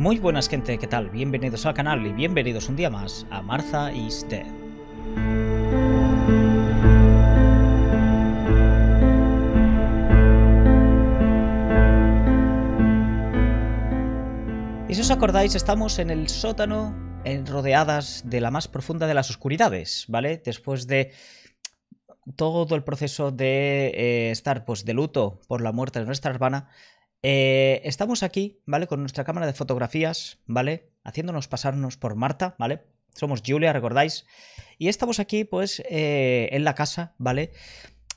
Muy buenas gente, ¿qué tal? Bienvenidos al canal y bienvenidos un día más a Martha is Dead. Y si os acordáis, estamos en el sótano, rodeadas de la más profunda de las oscuridades, ¿vale? Después de todo el proceso de estar pues, de luto por la muerte de nuestra hermana, estamos aquí, ¿vale? Con nuestra cámara de fotografías, ¿vale? Haciéndonos pasarnos por Martha, ¿vale? Somos Giulia, ¿recordáis? Y estamos aquí, pues, en la casa, ¿vale?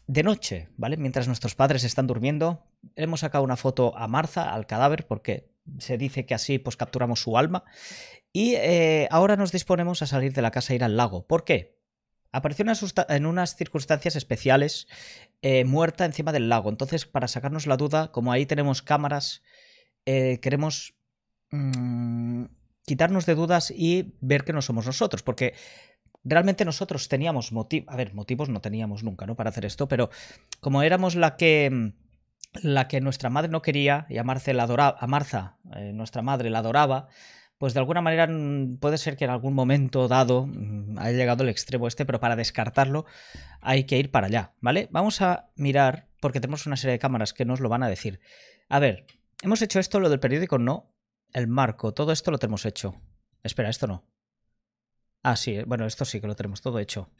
De noche, ¿vale? Mientras nuestros padres están durmiendo, hemos sacado una foto a Martha, al cadáver, porque se dice que así, pues, capturamos su alma. Y ahora nos disponemos a salir de la casa e ir al lago. ¿Por qué? Apareció en unas circunstancias especiales muerta encima del lago. Entonces, para sacarnos la duda, como ahí tenemos cámaras, queremos quitarnos de dudas y ver que no somos nosotros. Porque realmente nosotros teníamos motivos... A ver, motivos no teníamos nunca, ¿no? Para hacer esto, pero como éramos la que nuestra madre no quería y a Martha la adoraba, nuestra madre la adoraba... Pues de alguna manera puede ser que en algún momento dado haya llegado el extremo este, pero para descartarlo hay que ir para allá, ¿vale? Vamos a mirar, porque tenemos una serie de cámaras que nos lo van a decir. A ver, hemos hecho esto, lo del periódico no, el marco, todo esto lo tenemos hecho. Espera, esto no. Ah, sí, bueno, esto sí que lo tenemos todo hecho.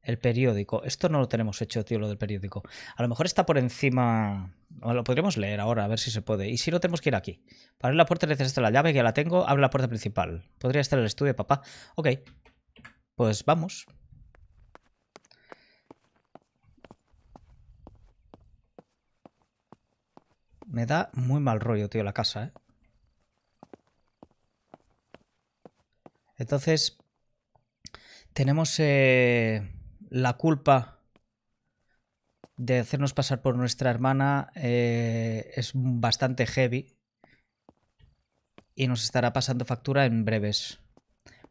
El periódico, esto no lo tenemos hecho, tío, lo del periódico. A lo mejor está por encima... Bueno, lo podríamos leer ahora, a ver si se puede. Y si no, tenemos que ir aquí. Para abrir la puerta necesito la llave, que ya la tengo. Abre la puerta principal. Podría estar en el estudio, papá. Ok. Pues vamos. Me da muy mal rollo, tío, la casa, ¿eh? Entonces, tenemos la culpa... de hacernos pasar por nuestra hermana es bastante heavy y nos estará pasando factura en breves.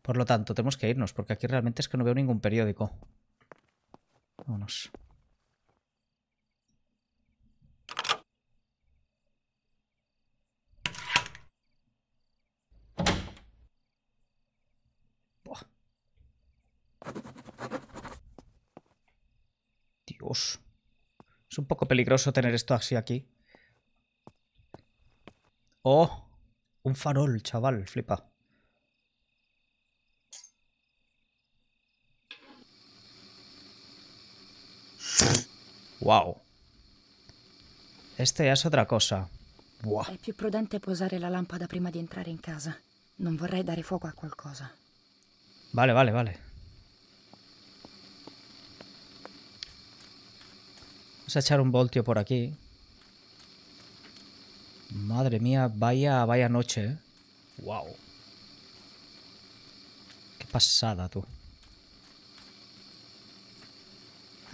Por lo tanto, tenemos que irnos porque aquí realmente es que no veo ningún periódico. Vámonos. Buah. Dios. Es un poco peligroso tener esto así aquí. ¡Oh! Un farol, chaval. Flipa. ¡Wow! Este ya es otra cosa. ¡Buah! Es más prudente posar la lámpara prima de entrar en casa. No vorrei dar fuego a qualcosa. Vale, vale, vale. Vamos a echar un voltio por aquí. Madre mía, vaya noche, ¿eh? Wow. Qué pasada, tú.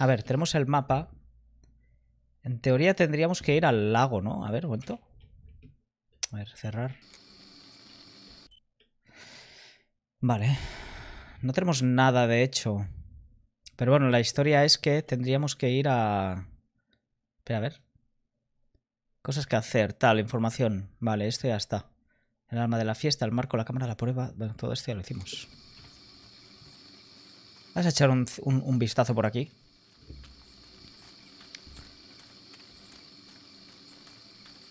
A ver, tenemos el mapa. En teoría tendríamos que ir al lago, ¿no? A ver, un momento. A ver, cerrar. Vale. No tenemos nada, de hecho. Pero bueno, la historia es que tendríamos que ir a... Espera, a ver. Cosas que hacer, tal, información. Vale, esto ya está. El alma de la fiesta, el marco, la cámara, la prueba. Bueno, todo esto ya lo hicimos. Vas a echar un vistazo por aquí.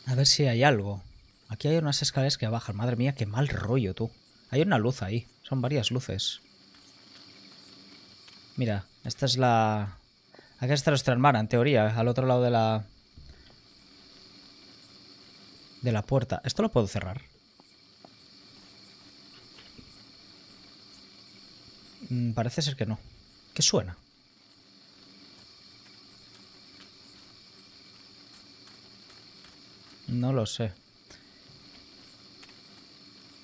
A ver si hay algo. Aquí hay unas escaleras que bajan. Madre mía, qué mal rollo, tú. Hay una luz ahí. Son varias luces. Mira, esta es la... Acá está nuestra hermana, en teoría, al otro lado de la... puerta. ¿Esto lo puedo cerrar? Parece ser que no. ¿Qué suena? No lo sé.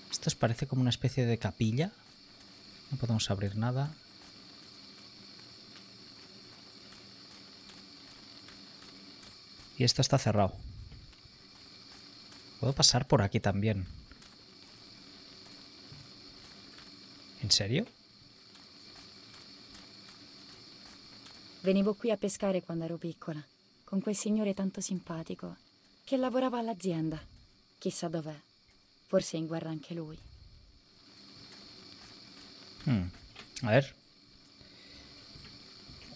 Esto parece como una especie de capilla. No podemos abrir nada. Y esto está cerrado. Puedo pasar por aquí también. ¿En serio? Venivo qui a pescare quando ero piccola, con quel signore tanto simpatico, che lavorava all'azienda. Chissà dov'è. Forse è in guerra anche lui. A ver.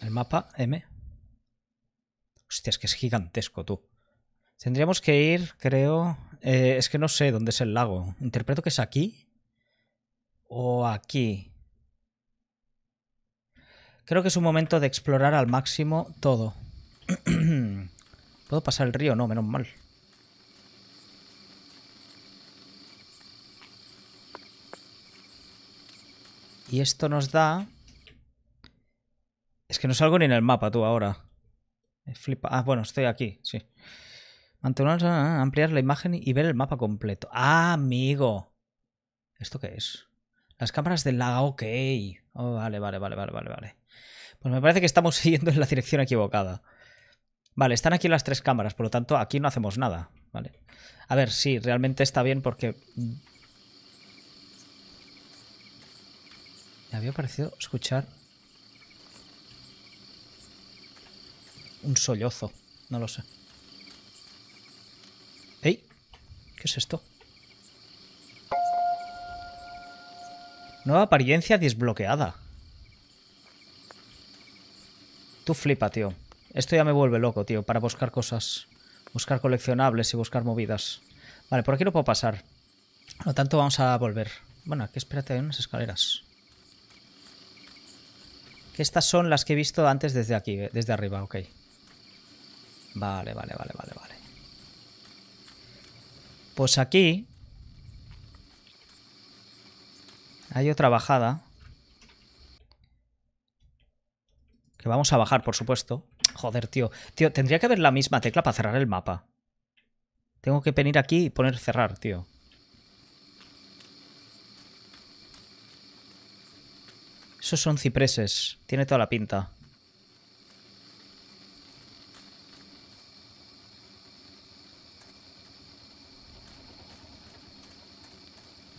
El mapa M. Hostia, es que es gigantesco, tú. Tendríamos que ir, creo... es que no sé dónde es el lago. Interpreto que es aquí. O aquí. Creo que es un momento de explorar al máximo todo. ¿Puedo pasar el río? No, menos mal. Y esto nos da... Es que no salgo ni en el mapa, tú, ahora. Flipa. Ah, bueno, estoy aquí, sí. Mantener, ampliar la imagen y ver el mapa completo. ¡Ah, amigo! ¿Esto qué es? Las cámaras del lago, ok. Oh, vale, vale, vale, vale, vale, vale. Pues me parece que estamos siguiendo en la dirección equivocada. Vale, están aquí las tres cámaras, por lo tanto, aquí no hacemos nada. Vale. A ver, sí, realmente está bien porque... Me había parecido escuchar un sollozo, no lo sé. ¡Ey! ¿Qué es esto? Nueva apariencia desbloqueada. Tú flipa, tío. Esto ya me vuelve loco, tío, para buscar cosas. Buscar coleccionables y buscar movidas. Vale, por aquí no puedo pasar. Por lo tanto, vamos a volver. Bueno, aquí espérate, hay unas escaleras. Que estas son las que he visto antes desde aquí, desde arriba, ok. Vale, vale, vale, vale, vale. Pues aquí hay otra bajada. Que vamos a bajar, por supuesto. Joder, tío. Tío, tendría que haber la misma tecla para cerrar el mapa. Tengo que venir aquí y poner cerrar, tío. Esos son cipreses. Tiene toda la pinta.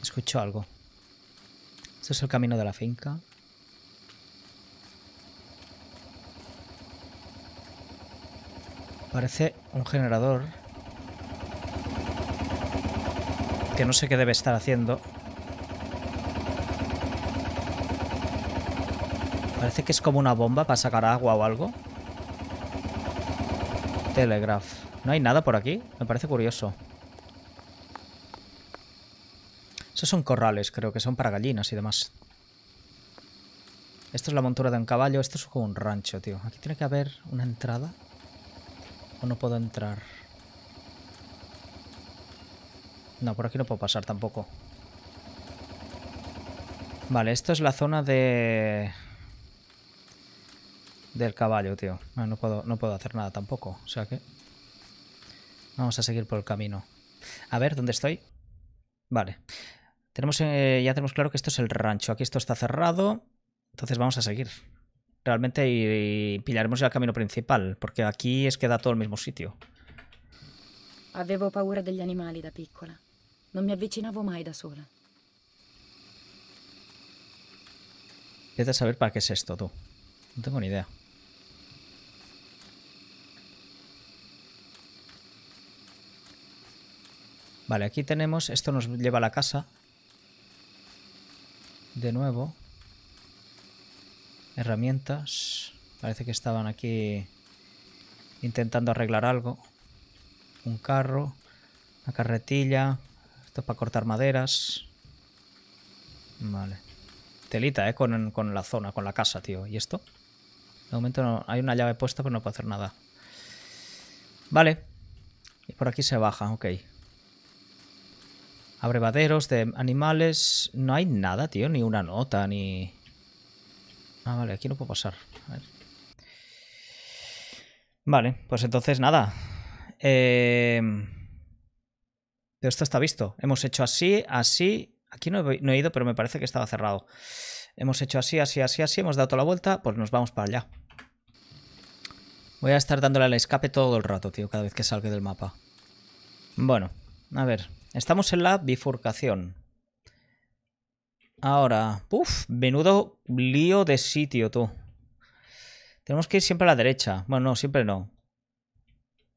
Escucho algo. Este es el camino de la finca. Parece un generador. Que no sé qué debe estar haciendo. Parece que es como una bomba para sacar agua o algo. Telegraph. ¿No hay nada por aquí? Me parece curioso. Esos son corrales, creo que son para gallinas y demás. Esto es la montura de un caballo. Esto es como un rancho, tío. Aquí tiene que haber una entrada. ¿O no puedo entrar? No, por aquí no puedo pasar tampoco. Vale, esto es la zona de... Del caballo, tío. No puedo hacer nada tampoco. O sea que... Vamos a seguir por el camino. A ver, ¿dónde estoy? Vale. Tenemos, ya tenemos claro que esto es el rancho. Aquí esto está cerrado. Entonces vamos a seguir. Realmente y pillaremos ya el camino principal. Porque aquí es que da todo el mismo sitio. Avevo paura degli animali da piccola. Non mi avvicinavo mai da sola. Vete a saber para qué es esto, tú. No tengo ni idea. Vale, aquí tenemos... Esto nos lleva a la casa. De nuevo. Herramientas. Parece que estaban aquí intentando arreglar algo. Un carro. Una carretilla. Esto es para cortar maderas. Vale. Telita, con la zona, con la casa, tío. ¿Y esto? De momento no. Hay una llave puesta, pero no puedo hacer nada. Vale. Y por aquí se baja, ok. Abrevaderos de animales. No hay nada, tío. Ni una nota, ni... Ah, vale. Aquí no puedo pasar. A ver. Vale. Pues entonces, nada. Pero esto está visto. Hemos hecho así, así. Aquí no he ido, pero me parece que estaba cerrado. Hemos hecho así, así, así, así. Hemos dado toda la vuelta. Pues nos vamos para allá. Voy a estar dándole al escape todo el rato, tío. Cada vez que salgo del mapa. Bueno. A ver. Estamos en la bifurcación. Ahora... ¡Uf! Menudo lío de sitio, tú. Tenemos que ir siempre a la derecha. Bueno, no, siempre no.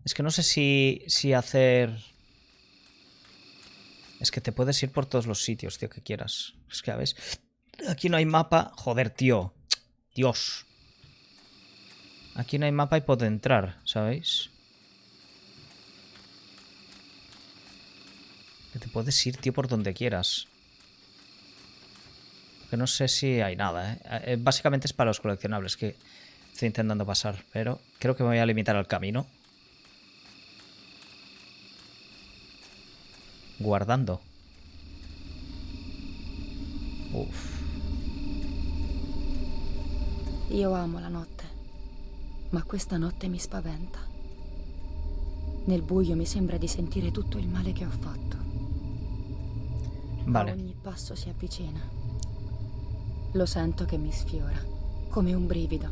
Es que no sé si hacer... Es que te puedes ir por todos los sitios, tío, que quieras. Es que, a ver, aquí no hay mapa. Joder, tío. Dios. Aquí no hay mapa y puedo entrar, ¿sabéis? Que te puedes ir, tío, por donde quieras. Que no sé si hay nada, ¿eh? Básicamente es para los coleccionables que estoy intentando pasar, pero creo que me voy a limitar al camino. Guardando. Uff. Io amo la notte, ma questa notte mi spaventa. Nel buio mi sembra di sentire tutto il male che ho fatto. Vale. A ogni passo si avvicina. Lo sento che mi sfiora, come un brivido.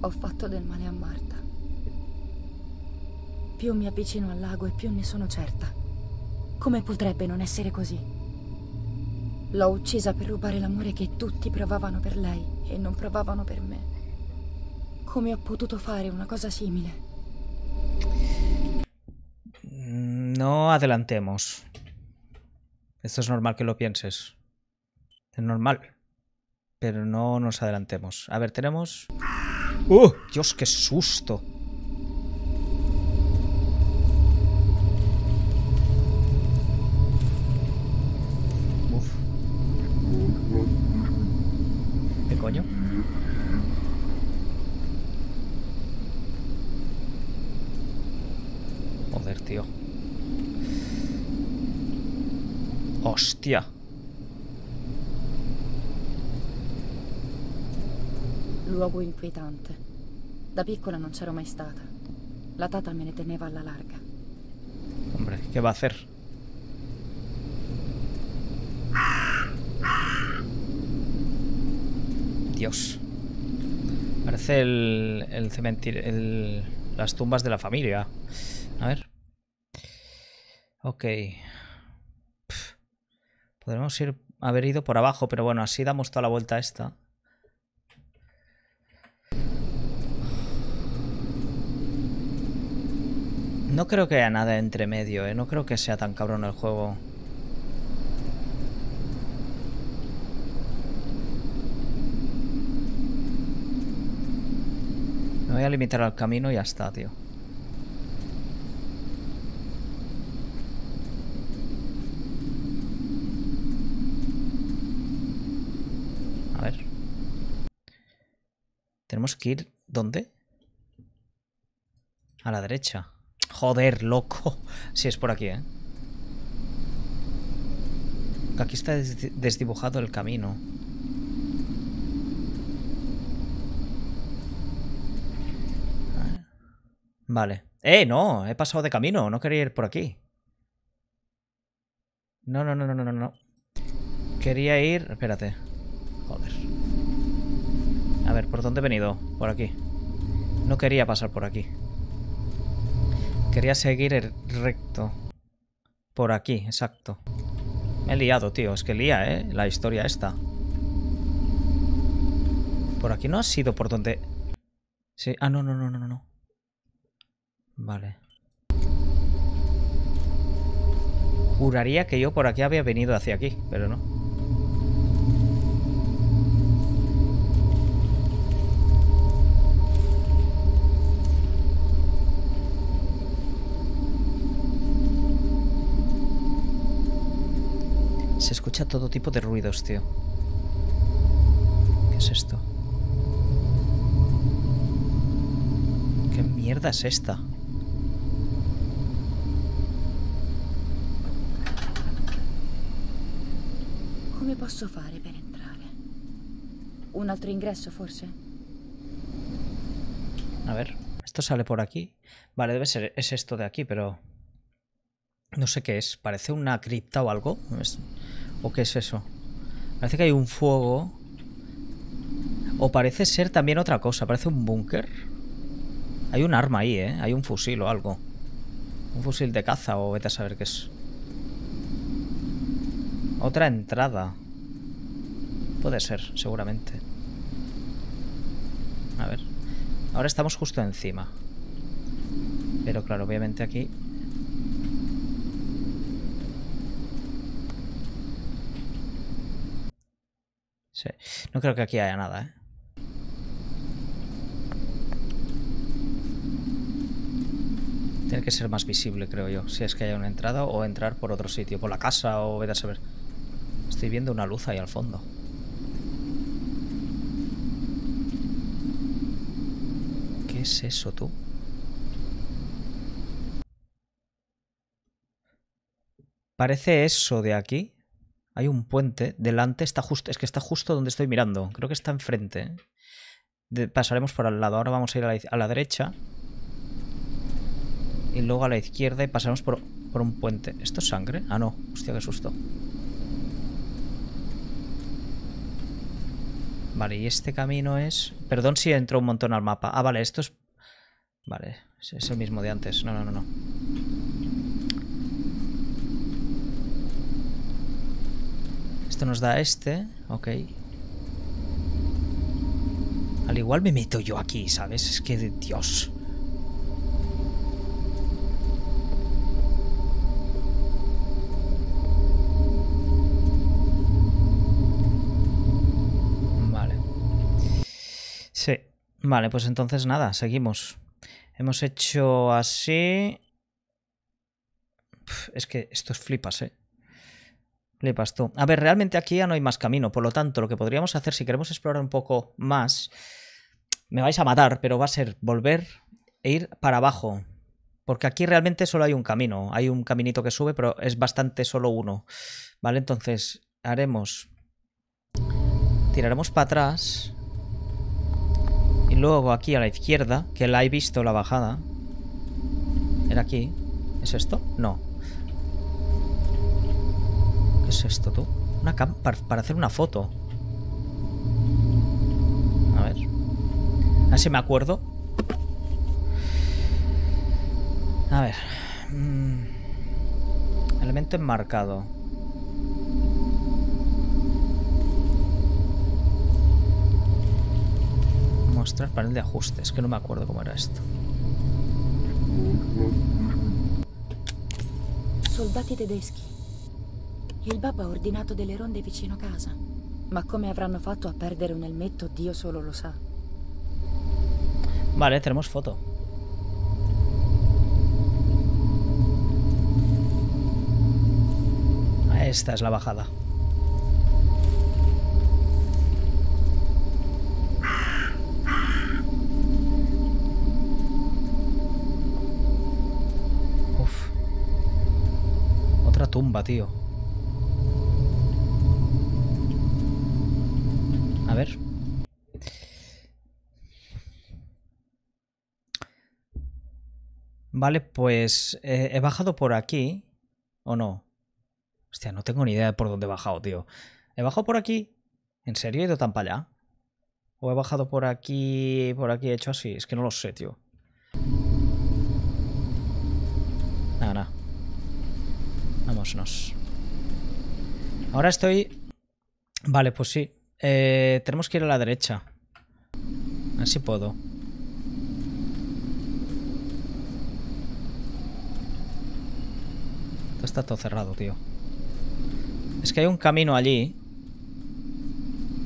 Ho fatto del male a Martha. Più mi avvicino al lago e più ne sono certa. Come potrebbe non essere così? L'ho uccisa per rubare l'amore che tutti provavano per lei e non provavano per me. Come ho potuto fare una cosa simile? No adelantemos. Esto es normal que lo pienses. Es normal. Pero no nos adelantemos. A ver, tenemos... ¡Oh! ¡Dios, qué susto! Coño. Joder, tío. Hostia. Luogo inquietante. Da piccola non c'ero mai stata. La tata me ne teneva alla larga. Hombre, ¿qué va a hacer? Dios. Parece el cementerio, las tumbas de la familia. A ver. Ok. Pff. Podremos haber ido por abajo, pero bueno, así damos toda la vuelta a esta. No creo que haya nada entre medio, ¿eh? No creo que sea tan cabrón el juego. Me voy a limitar al camino y ya está, tío. A ver. Tenemos que ir... ¿Dónde? A la derecha. Joder, loco. Sí, es por aquí, ¿eh? Aquí está desdibujado el camino. Vale. No, he pasado de camino, no quería ir por aquí. No. Quería ir... Espérate. Joder. A ver, ¿por dónde he venido? Por aquí. No quería pasar por aquí. Quería seguir el recto. Por aquí, exacto. Me he liado, tío. Es que lía, ¿eh? La historia esta. Por aquí no ha sido por donde... Sí. Ah, no. Vale. Juraría que yo por aquí había venido hacia aquí, pero no. Se escucha todo tipo de ruidos, tío. ¿Qué es esto? ¿Qué mierda es esta? Come posso fare per entrare? Un altro ingreso, forse. A ver, esto sale por aquí. Vale, debe ser, es esto de aquí, pero no sé qué es. Parece una cripta o algo. ¿O qué es eso? Parece que hay un fuego. O parece ser también otra cosa. Parece un búnker. Hay un arma ahí, ¿eh? Hay un fusil o algo. Un fusil de caza o vete a saber qué es. Otra entrada. Puede ser, seguramente. A ver. Ahora estamos justo encima. Pero claro, obviamente aquí... Sí. No creo que aquí haya nada, ¿eh? Tiene que ser más visible, creo yo. Si es que haya una entrada o entrar por otro sitio. Por la casa o vete a saber. Estoy viendo una luz ahí al fondo. ¿Qué es eso, tú? Parece eso de aquí. Hay un puente. Delante está justo... Es que está justo donde estoy mirando. Creo que está enfrente. Pasaremos por al lado. Ahora vamos a ir a la derecha. Y luego a la izquierda y pasaremos por un puente. ¿Esto es sangre? Ah, no. Hostia, qué susto. Vale, y este camino es... Perdón si entró un montón al mapa. Ah, vale, esto es... Vale, es el mismo de antes. No, no, no, no. Esto nos da este. Ok. Al igual me meto yo aquí, ¿sabes? Es que... Dios... Sí, vale, pues entonces nada, seguimos. Hemos hecho así. Es que esto es flipas, ¿eh? Flipas tú. A ver, realmente aquí ya no hay más camino, por lo tanto, lo que podríamos hacer, si queremos explorar un poco más, me vais a matar, pero va a ser volver e ir para abajo. Porque aquí realmente solo hay un camino, hay un caminito que sube, pero es bastante solo uno. Vale, entonces haremos... Tiraremos para atrás... Y luego aquí a la izquierda, que la he visto la bajada. Era aquí. ¿Es esto? No. ¿Qué es esto, tú? Una cámara para hacer una foto. A ver. A ver si me acuerdo. A ver. Elemento enmarcado. Mostrar panel de ajustes, que no me acuerdo cómo era esto. Soldati tedeschi. Il Baba ha ordinato delle ronde vicino casa, ma come avranno fatto a perdere un elmetto Dio solo lo sa. Vale, tenemos foto. Esta es la bajada. Tumba, tío. A ver. Vale, pues he bajado por aquí. ¿O no? Hostia, no tengo ni idea de por dónde he bajado, tío. ¿He bajado por aquí? ¿En serio he ido tan para allá? ¿O he bajado por aquí? Por aquí he hecho así. Es que no lo sé, tío. Nada, nada. Vámonos. Ahora estoy... Vale, pues sí. Tenemos que ir a la derecha. Así puedo. Esto está todo cerrado, tío. Es que hay un camino allí.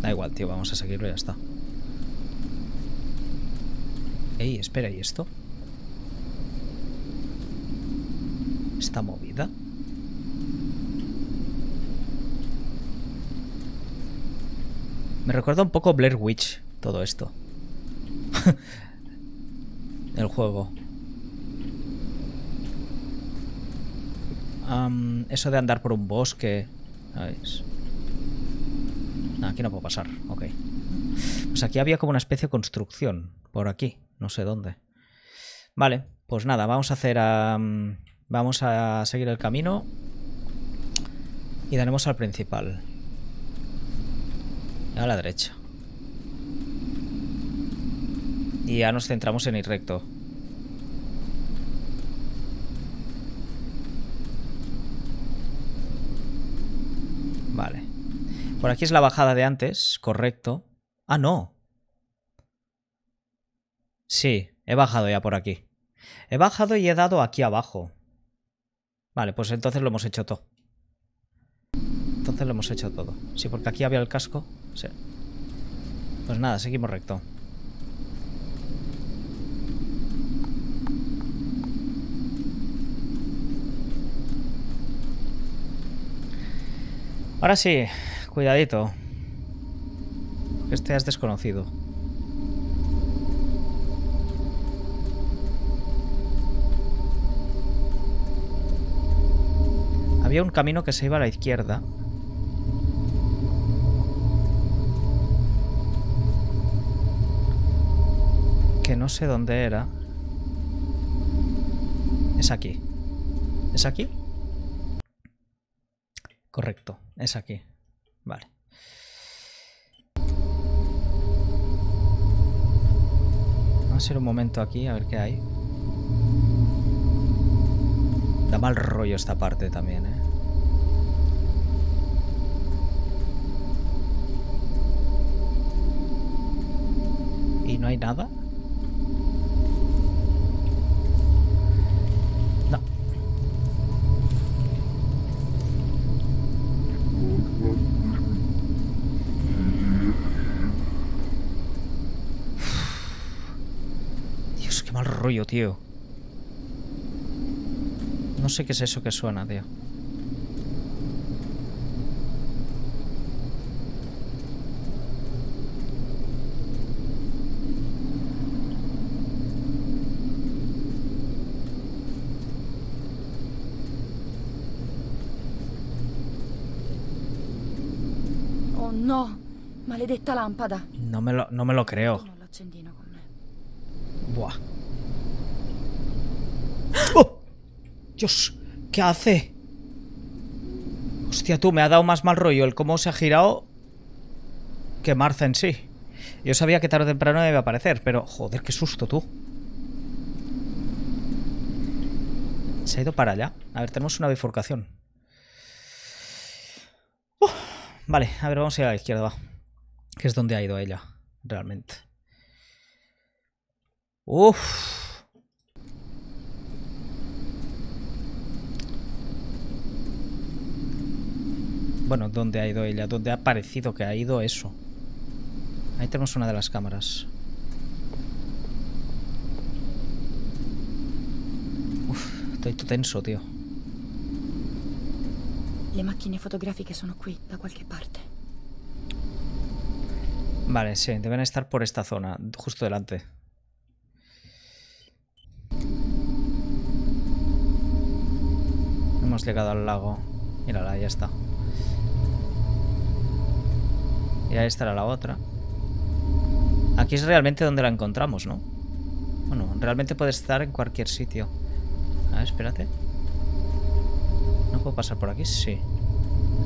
Da igual, tío. Vamos a seguirlo y ya está. Ey, espera, ¿y esto? ¿Está movida? Me recuerda un poco Blair Witch, todo esto. El juego. Eso de andar por un bosque. No, aquí no puedo pasar, ok. Pues aquí había como una especie de construcción. Por aquí, no sé dónde. Vale, pues nada, vamos a hacer vamos a seguir el camino. Y daremos al principal. A la derecha. Y ya nos centramos en ir recto. Vale. Por aquí es la bajada de antes, correcto. Ah, no. Sí, he bajado ya por aquí. He bajado y he dado aquí abajo. Vale, pues entonces lo hemos hecho todo. Sí, porque aquí había el casco. Sí. Pues nada, seguimos recto. Ahora sí, cuidadito. Este es desconocido. Había un camino que se iba a la izquierda. Que no sé dónde era. Es aquí. ¿Es aquí? Correcto, es aquí. Vale. Vamos a ir un momento aquí, a ver qué hay. Da mal rollo esta parte también, ¿eh? ¿Y no hay nada? No. Dios, qué mal rollo, tío. No sé qué es eso que suena, tío. Oh no, maledetta lámpara. No me lo creo. Buah. ¡Oh! Dios, ¿qué hace? Hostia, tú, me ha dado más mal rollo el cómo se ha girado que Martha en sí. Yo sabía que tarde o temprano me iba a aparecer, pero joder, qué susto, tú. Se ha ido para allá. A ver, tenemos una bifurcación. Vale, a ver, vamos a ir a la izquierda, va. Que es donde ha ido ella, realmente. Uff. Bueno, ¿dónde ha ido ella? ¿Dónde ha parecido que ha ido eso? Ahí tenemos una de las cámaras. Uf, estoy todo tenso, tío. Las máquinas fotográficas son aquí, de cualquier parte. Vale, sí, deben estar por esta zona, justo delante. Hemos llegado al lago. Mírala, ya está. Y ahí estará la otra. Aquí es realmente donde la encontramos, ¿no? Bueno, realmente puede estar en cualquier sitio. A ver, espérate. ¿No puedo pasar por aquí? Sí.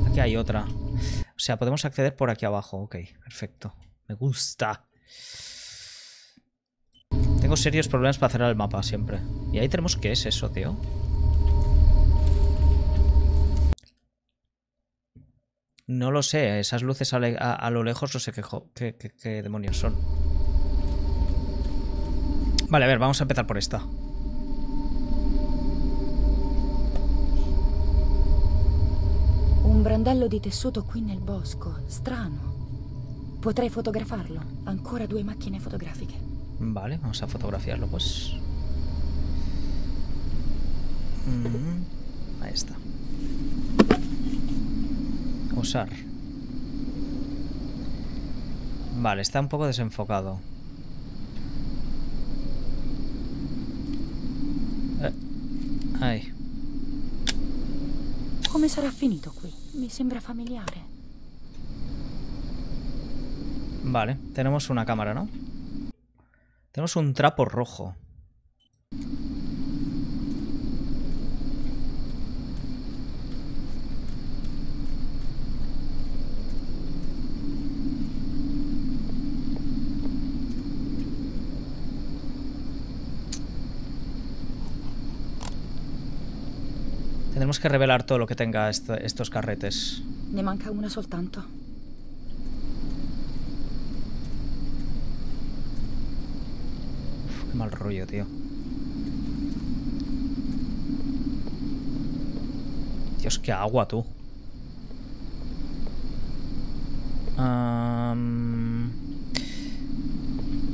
Aquí hay otra. O sea, podemos acceder por aquí abajo. Ok, perfecto. Me gusta. Tengo serios problemas para cerrar el mapa siempre. Y ahí tenemos... ¿Qué es eso, tío? No lo sé, esas luces a lo lejos no sé qué demonios son. Vale, a ver, vamos a empezar por esta. Un brandello di tessuto qui nel bosco, strano. Potrei fotografarlo. Ancora due macchine fotografiche. Vale, vamos a fotografiarlo, pues. Ahí está. Usar. Vale, está un poco desenfocado. Ahí. ¿Cómo será finito aquí? Me sembra familiar. Vale, tenemos una cámara, ¿no? Tenemos un trapo rojo. Tenemos que revelar todo lo que tenga estos carretes. Me manca una soltanto. Uf, qué mal rollo, tío. Dios, qué agua, tú.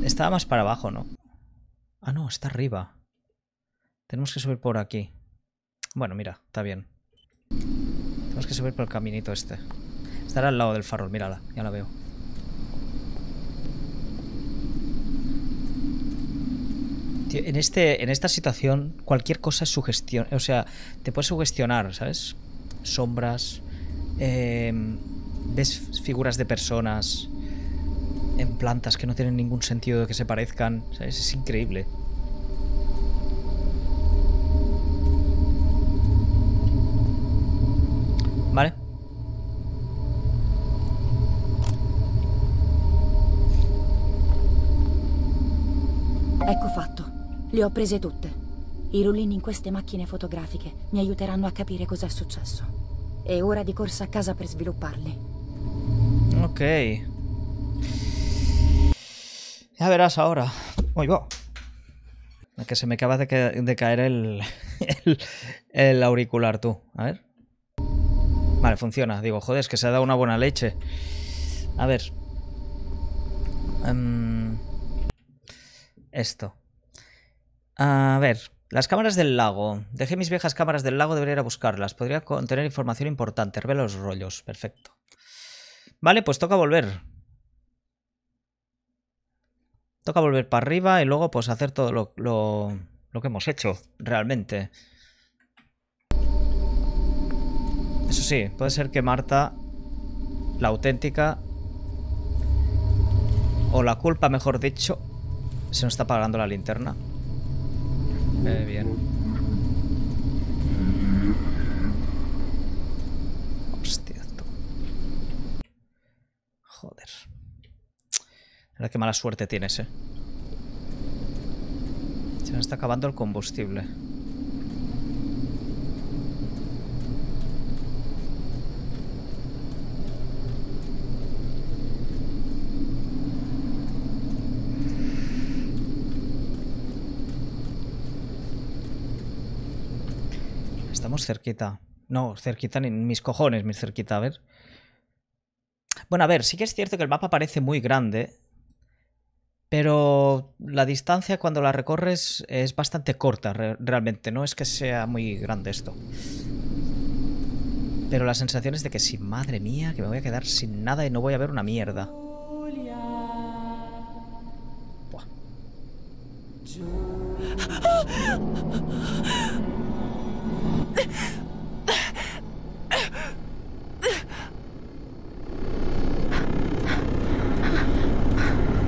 estaba más para abajo, ¿no? Ah, no, está arriba. Tenemos que subir por aquí. Bueno, mira, está bien. Tenemos que subir por el caminito este. Estará al lado del farol, mírala, ya la veo. Tío, en esta situación, cualquier cosa es sugestión. O sea, te puedes sugestionar, ¿sabes? Sombras. Ves figuras de personas en plantas que no tienen ningún sentido de que se parezcan, ¿sabes? Es increíble. Vale. Ecco fatto. Le ho prese tutte. I rullini in queste macchine fotografiche mi aiuteranno a capire cosa è successo. È ora di corsa a casa per svilupparli. Ok. Ya verás ahora. Uy, wow. Que se me acaba de caer el auricular, tú. A ver. Vale, funciona. Digo, joder, es que se ha dado una buena leche. A ver. Esto. A ver. Las cámaras del lago. Dejé mis viejas cámaras del lago, debería ir a buscarlas. Podría contener información importante. Revela los rollos. Perfecto. Vale, pues toca volver. Toca volver para arriba y luego pues hacer todo lo que hemos hecho realmente. Eso sí, puede ser que Martha, la auténtica, o la culpa mejor dicho, se nos está apagando la linterna. Bien. Hostia, tú. Joder. Ahora qué mala suerte tienes, eh. Se me está acabando el combustible. Estamos cerquita. No, cerquita ni mis cojones, mis cerquita, a ver. Bueno, a ver, sí que es cierto que el mapa parece muy grande. Pero la distancia cuando la recorres es bastante corta realmente. No es que sea muy grande esto. Pero la sensación es de que sí, madre mía, que me voy a quedar sin nada y no voy a ver una mierda. Buah.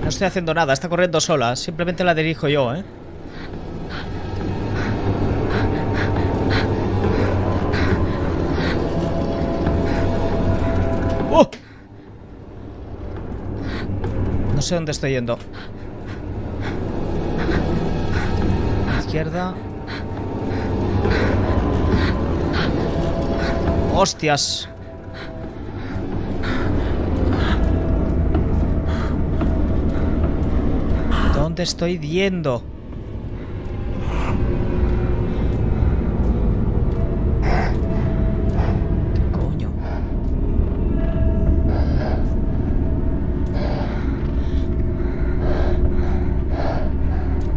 No estoy haciendo nada, está corriendo sola. Simplemente la dirijo yo, ¿eh? ¡Oh! No sé dónde estoy yendo. Izquierda. ¡Hostias! ¿Dónde estoy yendo? ¿Qué coño?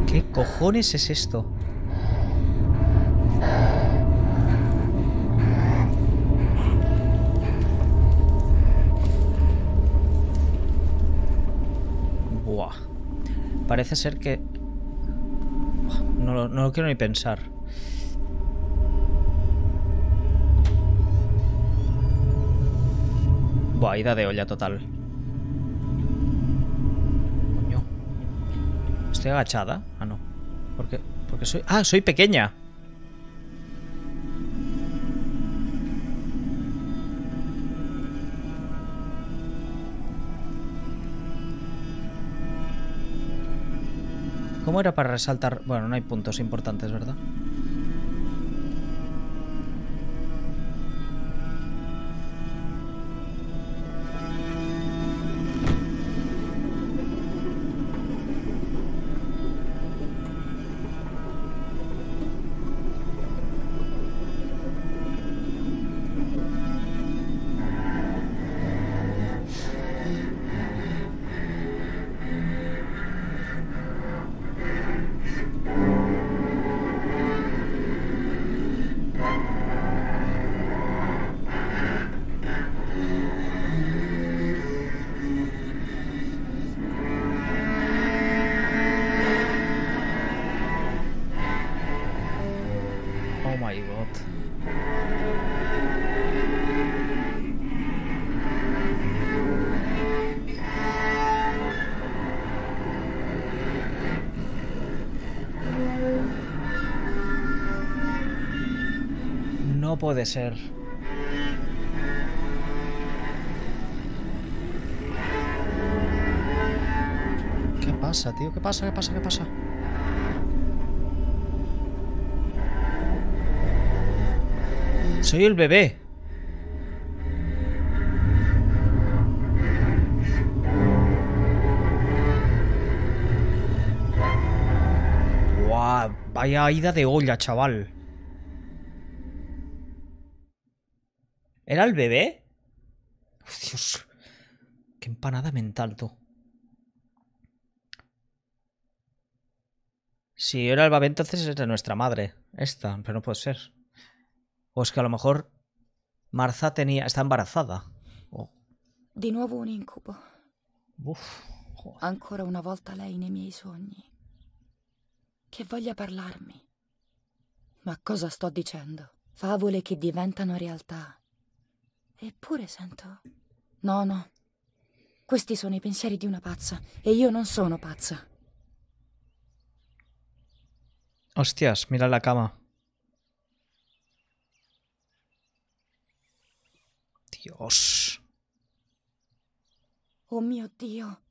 ¿Qué cojones es esto? Parece ser que... No lo quiero ni pensar. Buah, ida de olla total. Coño. ¿Estoy agachada? Ah, no. ¿Por qué? Porque soy... ¡Ah, soy pequeña! ¿Cómo era para resaltar? Bueno, no hay puntos importantes, ¿verdad? puede ser. ¿Qué pasa, tío? ¿Qué pasa? ¿Qué pasa? ¿Qué pasa? Soy el bebé. Guau, vaya ida de olla, chaval. ¿Era el bebé? Dios, qué empanada mental, tú. Si era el bebé, entonces era nuestra madre. Esta, pero no puede ser. O es que a lo mejor Martha está embarazada. Oh. Di nuovo un incubo. Uf, ancora una volta lei nei miei sogni. Che voglia parlarmi. Ma cosa sto dicendo? Favole che diventano realtà. Eppure sento... No, no. Questi sono i pensieri di una pazza e io non sono pazza. Hostias, mira la cama. Dios. Oh mio Dio.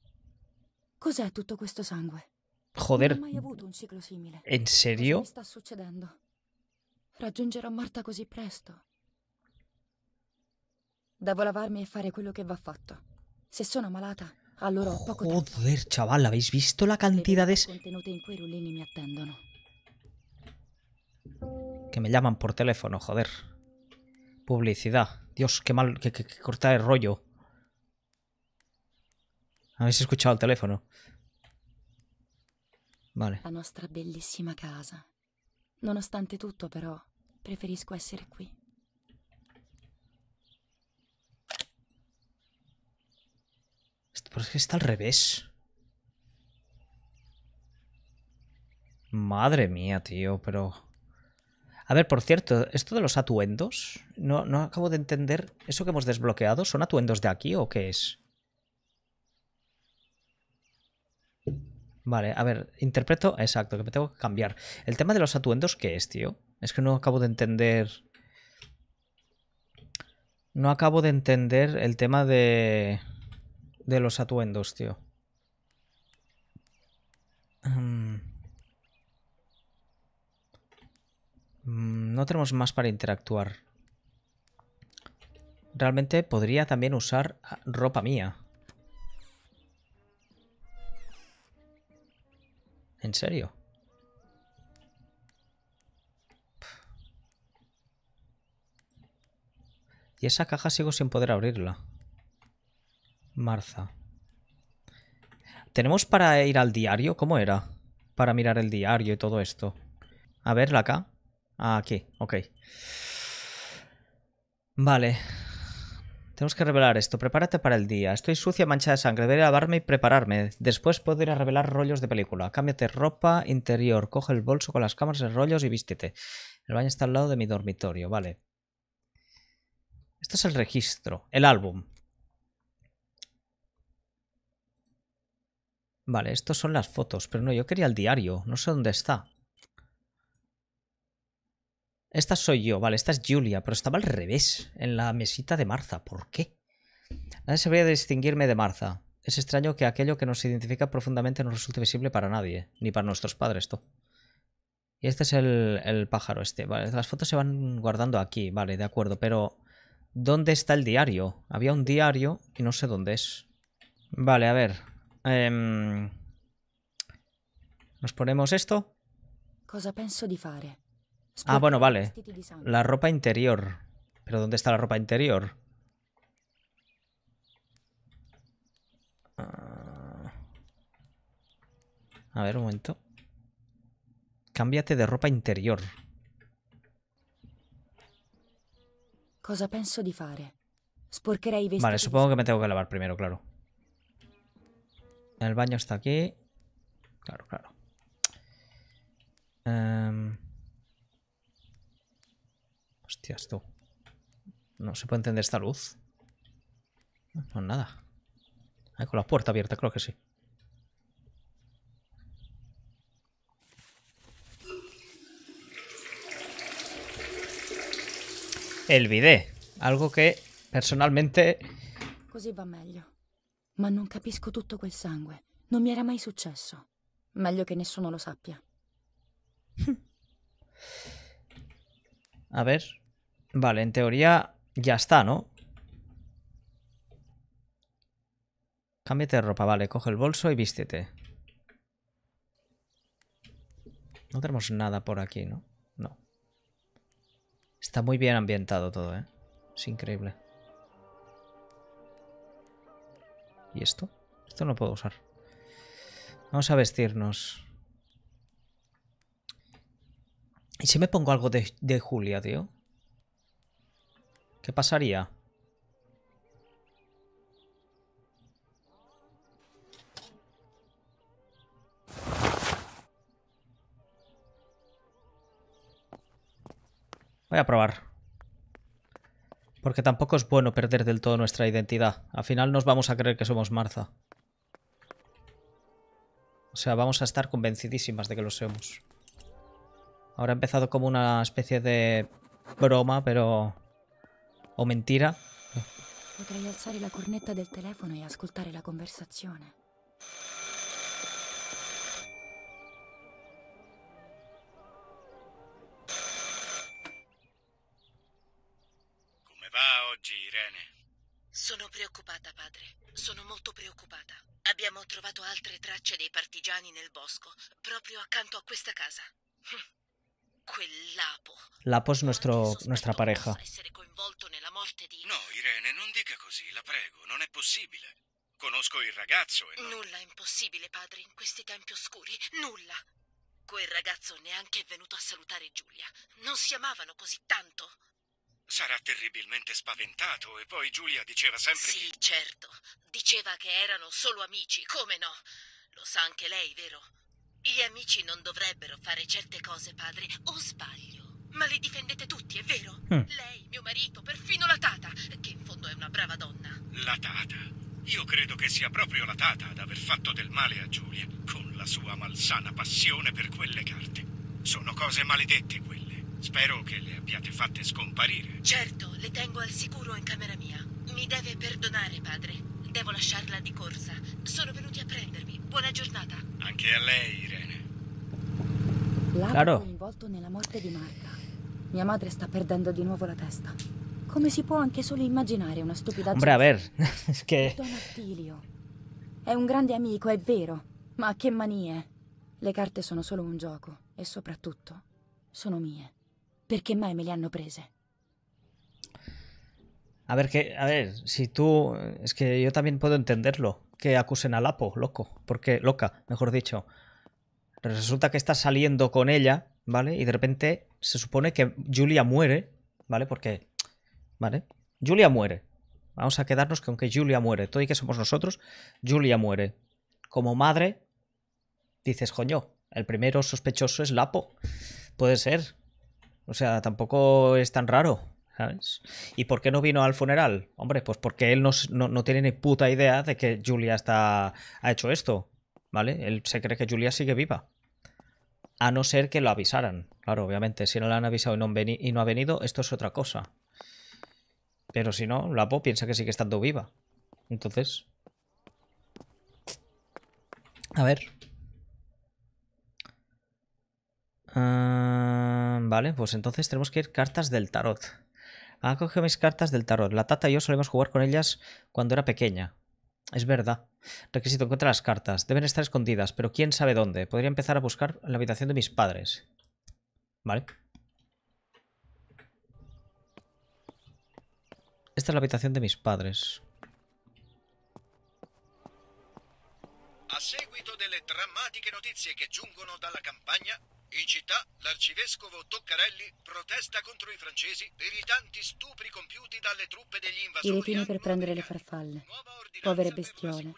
Cos'è tutto questo sangue? Joder. Non ho mai avuto un ciclo simile. ¿En serio? Cosa sta succedendo? Raggiungerò Martha così presto. Devo lavarmi e fare quello che va fatto. Se sono malata, allora ho poco tempo. Joder, chaval, ¿habéis visto la cantidad de contenute in quei rullini mi attendono? Que me llaman por teléfono, joder. Publicidad. Dios, qué mal, que corta el rollo. ¿Habéis escuchado el teléfono? Vale. La nostra bellissima casa. Nonostante tutto, però, preferisco essere qui. Pero es que está al revés. Madre mía, tío, pero... A ver, por cierto, esto de los atuendos, no acabo de entender. ¿Eso que hemos desbloqueado son atuendos de aquí o qué es? Vale, a ver, interpreto... Exacto, que me tengo que cambiar. El tema de los atuendos, ¿qué es, tío? Es que no acabo de entender... No acabo de entender el tema de... los atuendos, tío. No tenemos más para interactuar. Realmente podría también usar ropa mía. ¿En serio? Y esa caja sigo sin poder abrirla. Martha. ¿Tenemos para ir al diario? ¿Cómo era? Para mirar el diario y todo esto. A verla acá. Ah, aquí, ok. Vale. Tenemos que revelar esto. Prepárate para el día. Estoy sucia, manchada de sangre. Deberé lavarme y prepararme. Después puedo ir a revelar rollos de película. Cámbiate ropa interior. Coge el bolso con las cámaras de rollos y vístete. El baño está al lado de mi dormitorio. Vale. Esto es el registro. El álbum. Vale, estos son las fotos. Pero no, yo quería el diario. No sé dónde está. Esta soy yo, vale, esta es Giulia, pero estaba al revés, en la mesita de Martha. ¿Por qué? Nadie sabría distinguirme de Martha. Es extraño que aquello que nos identifica profundamente no resulte visible para nadie, ni para nuestros padres, tú. Y este es el pájaro este, vale, las fotos se van guardando aquí, vale, de acuerdo, pero... ¿Dónde está el diario? Había un diario y no sé dónde es. Vale, a ver... ¿Nos ponemos esto? Cosa penso di fare. Ah, bueno, vale. La ropa interior. ¿Pero dónde está la ropa interior? A ver, un momento. Cámbiate de ropa interior. Cosa penso di fare? Vale, supongo que me tengo que lavar primero, claro. El baño está aquí. Claro, claro. Hostias, tú. No se puede entender esta luz. No, nada. Ahí con la puerta abierta, creo que sí. el bidé. Algo que personalmente... Così va meglio. Ma non capisco tutto quel sangue. Non mi era mai successo. Meglio che nessuno lo sappia. A ver. Vale, en teoría ya está, ¿no? Cámbiate de ropa, vale. Coge el bolso y vístete. No tenemos nada por aquí, ¿no? No. Está muy bien ambientado todo, ¿eh? Es increíble. ¿Y esto? Esto no lo puedo usar. Vamos a vestirnos. ¿Y si me pongo algo de Giulia, tío? ¿Qué pasaría? Voy a probar. Porque tampoco es bueno perder del todo nuestra identidad. Al final nos vamos a creer que somos Martha. O sea, vamos a estar convencidísimas de que lo somos. Ahora ha empezado como una especie de broma, pero... o mentira. Potrei alzare la cornetta del teléfono y ascoltare la conversazione. Come va oggi, Irene? Sono preoccupata, padre. Sono molto preoccupata. Abbiamo trovato altre tracce dei partigiani nel bosco, proprio accanto a questa casa. Lapo. Lapo es nuestra pareja. No, Irene, non dica così, la prego, non è possibile. Conosco il ragazzo e non... Nulla è impossibile, padre, in questi tempi oscuri, nulla. Quel ragazzo neanche è venuto a salutare Giulia. Non si amavano così tanto. Sarà terribilmente spaventato e poi Giulia diceva sempre che... Sì, certo, diceva che erano solo amici, come no? Lo sa anche lei, vero? Gli amici non dovrebbero fare certe cose, padre, o sbaglio? Ma li difendete tutti, è vero? Lei, mio marito, perfino la Tata, che in fondo è una brava donna. La Tata? Io credo che sia proprio la Tata ad aver fatto del male a Giulia, con la sua malsana passione per quelle carte. Sono cose maledette quelle. Spero che le abbiate fatte scomparire. Certo, le tengo al sicuro in camera mia. Mi deve perdonare, padre. Devo lasciarla di corsa. Sono venuti a prendermi. Buona giornata. Anche a lei, Irene. Claro. Lapo coinvolto nella morte di Martha. Mia madre sta perdendo di nuovo la testa. Come si può anche solo immaginare una stupidaggine? Hombre, a ver, es que... Don Attilio. È un grande amico, è vero. Ma che manie. Le carte sono solo un gioco. E soprattutto, sono mie. Perché mai me le hanno prese? A ver, que, a ver, si tú... Es que yo también puedo entenderlo. Que acusen a Lapo, loco. Porque, loca, mejor dicho. Resulta que está saliendo con ella, ¿vale? Y de repente se supone que Giulia muere, ¿vale? Porque, ¿vale? Giulia muere. Vamos a quedarnos con que Giulia muere. Todo y que somos nosotros, Giulia muere. Como madre, dices, coño, el primero sospechoso es Lapo. Puede ser. O sea, tampoco es tan raro, ¿sabes? ¿Y por qué no vino al funeral? Hombre, pues porque él no tiene ni puta idea de que Giulia ha hecho esto. ¿Vale? Él se cree que Giulia sigue viva. A no ser que lo avisaran. Claro, obviamente. Si no la han avisado y no ha venido, esto es otra cosa. Pero si no, Lapo piensa que sigue estando viva. Entonces... A ver. Vale, pues entonces tenemos que ir cartas del tarot. Ah, cogido mis cartas del tarot. La Tata y yo solemos jugar con ellas cuando era pequeña. Es verdad. Requisito, encuentra las cartas. Deben estar escondidas, pero quién sabe dónde. Podría empezar a buscar en la habitación de mis padres. Vale. Esta es la habitación de mis padres. A seguito delle drammatiche notizie che giungono dalla campagna, in città l'arcivescovo Toccarelli protesta contro i francesi per i tanti stupri compiuti dalle truppe degli invasori. I ritini per prendere le farfalle. Povere bestiole.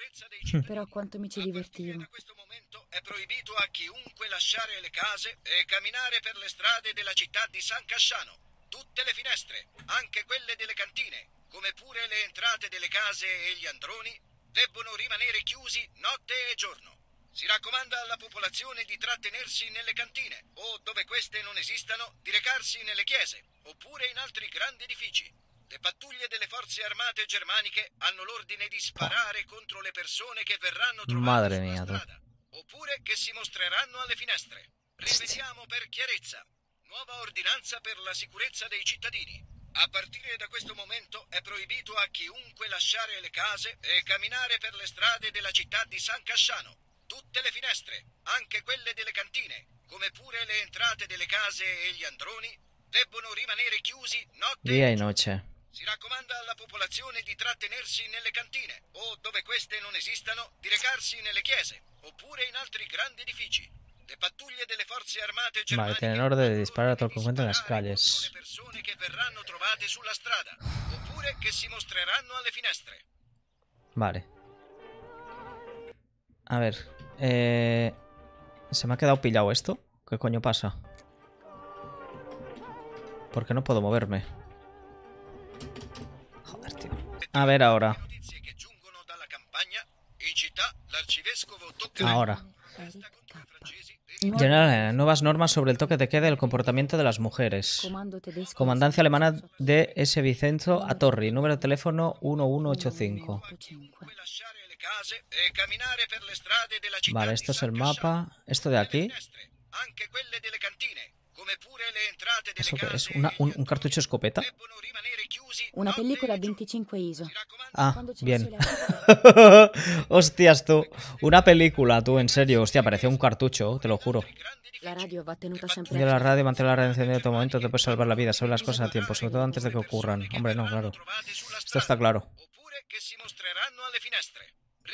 Però quanto mi ci divertivo. Da questo momento è proibito a chiunque lasciare le case e camminare per le strade della città di San Casciano. Tutte le finestre, anche quelle delle cantine, come pure le entrate delle case e gli androni, debbono rimanere chiusi notte e giorno. Si raccomanda alla popolazione di trattenersi nelle cantine o, dove queste non esistano, di recarsi nelle chiese oppure in altri grandi edifici. Le pattuglie delle forze armate germaniche hanno l'ordine di sparare contro le persone che verranno trovate sulla strada oppure che si mostreranno alle finestre. Ripetiamo per chiarezza. Nuova ordinanza per la sicurezza dei cittadini. A partire da questo momento è proibito a chiunque lasciare le case e camminare per le strade della città di San Casciano. Tutte le finestre, anche quelle delle cantine, come pure le entrate delle case e gli androni, debbono rimanere chiusi notte e noce. Si raccomanda alla popolazione di trattenersi nelle cantine o, dove queste non esistano, di recarsi nelle chiese oppure in altri grandi edifici. Le pattuglie delle forze armate germaniche tienen orden de disparar a todo el conjunto en las calles. Le persone che verranno trovate sulla strada oppure che si mostreranno alle finestre. Vale. A ver, se me ha quedado pillado esto. ¿Qué coño pasa? ¿Por qué no puedo moverme? Joder, tío. A ver ahora. Ahora. General, nuevas normas sobre el toque de queda y el comportamiento de las mujeres. Comandancia alemana de S. Vicenzo a Torri. Número de teléfono 1185. Vale, esto es el mapa. Esto de aquí. ¿Eso qué es? ¿Un cartucho escopeta? Una película 25 ISO. Ah, bien. Hostias tú. Una película, tú, en serio. Hostia, parecía un cartucho, te lo juro. La radio va tenuta siempre. De la radio, mantener la radio encendida en todo momento, te puede salvar la vida. Saber las cosas a tiempo, sobre todo antes de que ocurran. Hombre, no, claro. Esto está claro.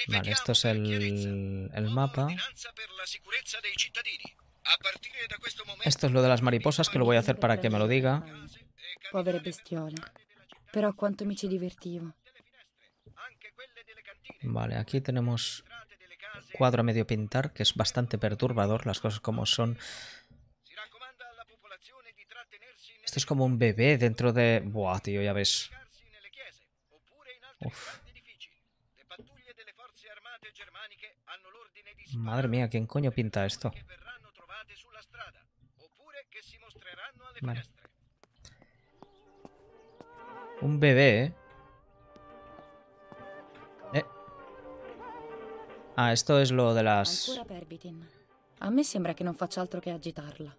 Vale, esto es el mapa. Esto es lo de las mariposas, que lo voy a hacer para que me lo diga. Povere bestiola. Pero cuánto me ci divertivo. Vale, aquí tenemos cuadro a medio pintar, que es bastante perturbador, las cosas como son. Esto es como un bebé dentro de... Buah, tío, ya ves. Uf. Madre mía, ¿quién coño pinta esto? Vale. Un bebé, ¿eh? Ah, esto es lo de las... A mí sembra que no faccia altro que agitarla.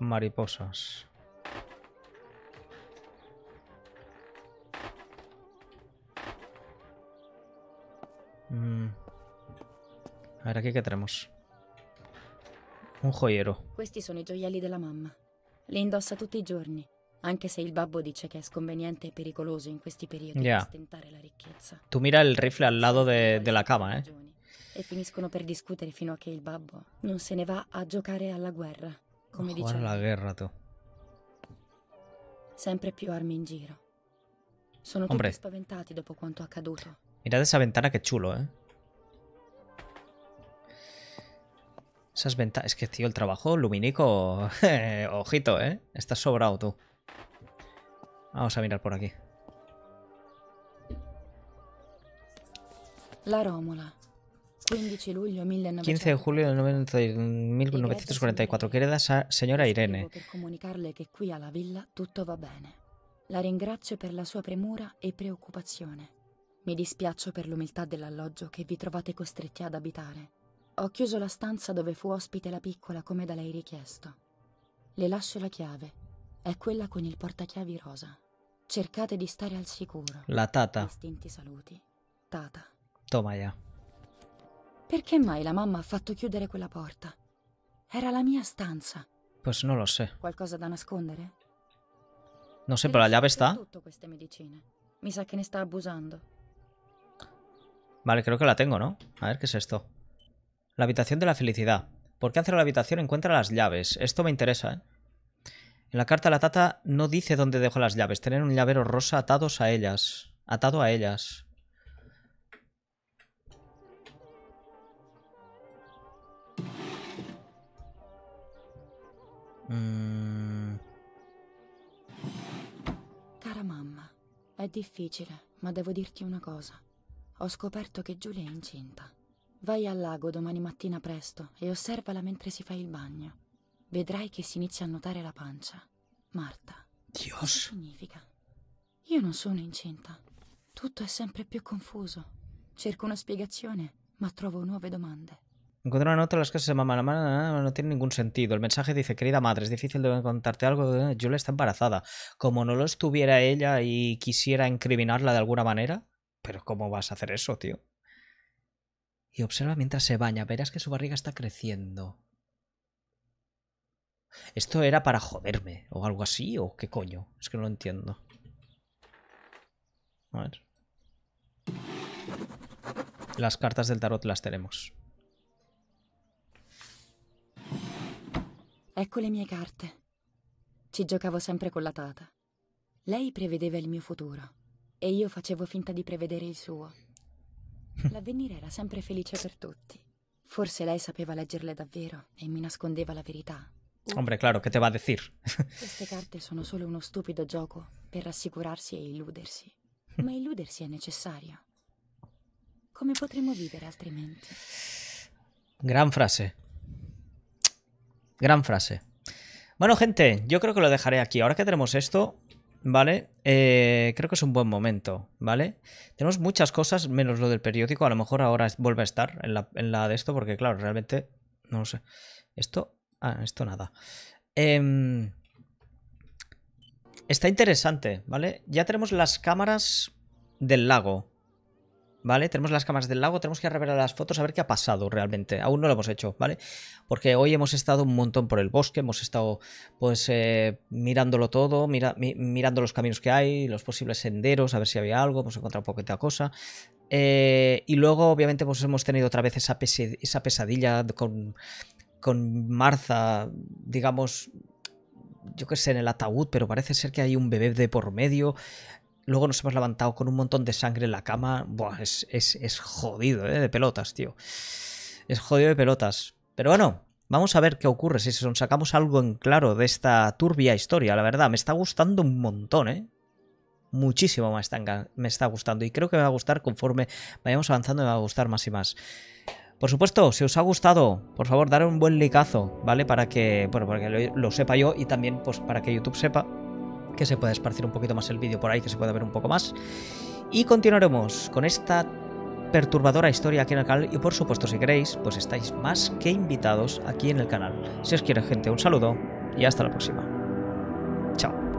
Mariposas. A ver, aquí qué tenemos. Un joyero. Questi sono i gioielli della mamma. Li indossa tutti i giorni, anche se il babbo dice che è sconveniente e pericoloso in questi periodi ostentare la ricchezza. Tu mira il rifle al lato della cama, eh? E finiscono per discutere fino a che il babbo non se ne va a giocare alla guerra, come dice. Guarda la guerra, tu. Sempre più armi in giro. Sono tutti spaventati dopo quanto accaduto. Mirad esa ventana, qué chulo, ¿eh? Esas ventanas... Es que, tío, el trabajo lumínico... Ojito, ¿eh? Estás sobrado, tú. Vamos a mirar por aquí. La Romola. 15 de julio de 1944. Querida señora Irene. Comunicarle que aquí a la villa todo va bien. La ringrazio per la sua premura e preoccupazione. Mi dispiaccio per l'umiltà dell'alloggio che vi trovate costretti ad abitare. Ho chiuso la stanza dove fu ospite la piccola come da lei richiesto. Le lascio la chiave. È quella con il portachiavi rosa. Cercate di stare al sicuro. La Tata. Distinti saluti. Tata. Tomaia. Perché mai la mamma ha fatto chiudere quella porta? Era la mia stanza. Pues no lo sé. Qualcosa da nascondere? No sé, pero la llave está. Tutto queste medicine. Mi sa che ne sta abusando. Vale, creo que la tengo, ¿no? A ver, ¿qué es esto? La habitación de la felicidad. ¿Por qué hacer la habitación encuentra las llaves? Esto me interesa, ¿eh? En la carta a la Tata no dice dónde dejo las llaves. Tener un llavero rosa atados a ellas. Atado a ellas. Cara mamma, es difícil, ma devo dirti una cosa. Ho scoperto che Giulia è incinta. Vai al lago domani mattina presto e osservala mentre si fa il bagno. Vedrai che si inizia a notare la pancia. Martha, Dios. Cosa significa? Io non sono incinta. Tutto è sempre più confuso. Cerco una spiegazione, ma trovo nuove domande. Encontrar una nota en las casas de mamá. La mamá no tiene ningún sentido. El mensaje dice: querida madre, es difícil de contarte algo. Giulia está embarazada. Como no lo estuviera ella y quisiera incriminarla de alguna manera. Pero ¿cómo vas a hacer eso, tío? Y observa mientras se baña. Verás que su barriga está creciendo. ¿Esto era para joderme o algo así? ¿O qué coño? Es que no lo entiendo. A ver. Las cartas del tarot las tenemos. Ecco le mie carte. Ci giocavo sempre con la Tata. Lei prevedeva il mio futuro e io facevo finta di prevedere il suo. L'avvenire era sempre felice per tutti. Forse lei sapeva leggerle davvero e mi nascondeva la verità. Hombre, claro, che te va a decir? Queste carte sono solo uno stupido gioco per rassicurarsi e illudersi. Ma illudersi è necessario. Come potremmo vivere altrimenti? Gran frase. Gran frase. Bueno, gente, yo creo que lo dejaré aquí. Ahora que tenemos esto, ¿vale? Creo que es un buen momento, ¿vale? Tenemos muchas cosas, menos lo del periódico. A lo mejor ahora vuelve a estar en la de esto, porque claro, realmente, no lo sé. Esto, esto nada. Está interesante, ¿vale? Ya tenemos las cámaras del lago. ¿Vale? Tenemos las cámaras del lago, tenemos que revelar las fotos a ver qué ha pasado realmente. Aún no lo hemos hecho, ¿vale? Porque hoy hemos estado un montón por el bosque, hemos estado pues mirándolo todo, mirando los caminos que hay, los posibles senderos, a ver si había algo, hemos encontrado poquita cosa. Y luego obviamente pues hemos tenido otra vez esa pesadilla con Martha, digamos, yo qué sé, en el ataúd, pero parece ser que hay un bebé de por medio. Luego nos hemos levantado con un montón de sangre en la cama. Buah, es jodido, de pelotas, tío. Es jodido de pelotas. Pero bueno, vamos a ver qué ocurre. Si nos sacamos algo en claro de esta turbia historia, la verdad. Me está gustando un montón, Muchísimo más me está gustando. Y creo que me va a gustar conforme vayamos avanzando. Me va a gustar más y más. Por supuesto, si os ha gustado, por favor, dar un buen likeazo, ¿vale? Para que, bueno, para que lo sepa yo y también pues para que YouTube sepa. Que se pueda esparcir un poquito más el vídeo por ahí, que se pueda ver un poco más. Y continuaremos con esta perturbadora historia aquí en el canal. Y por supuesto, si queréis, pues estáis más que invitados aquí en el canal. Si os quiere, gente, un saludo y hasta la próxima. Chao.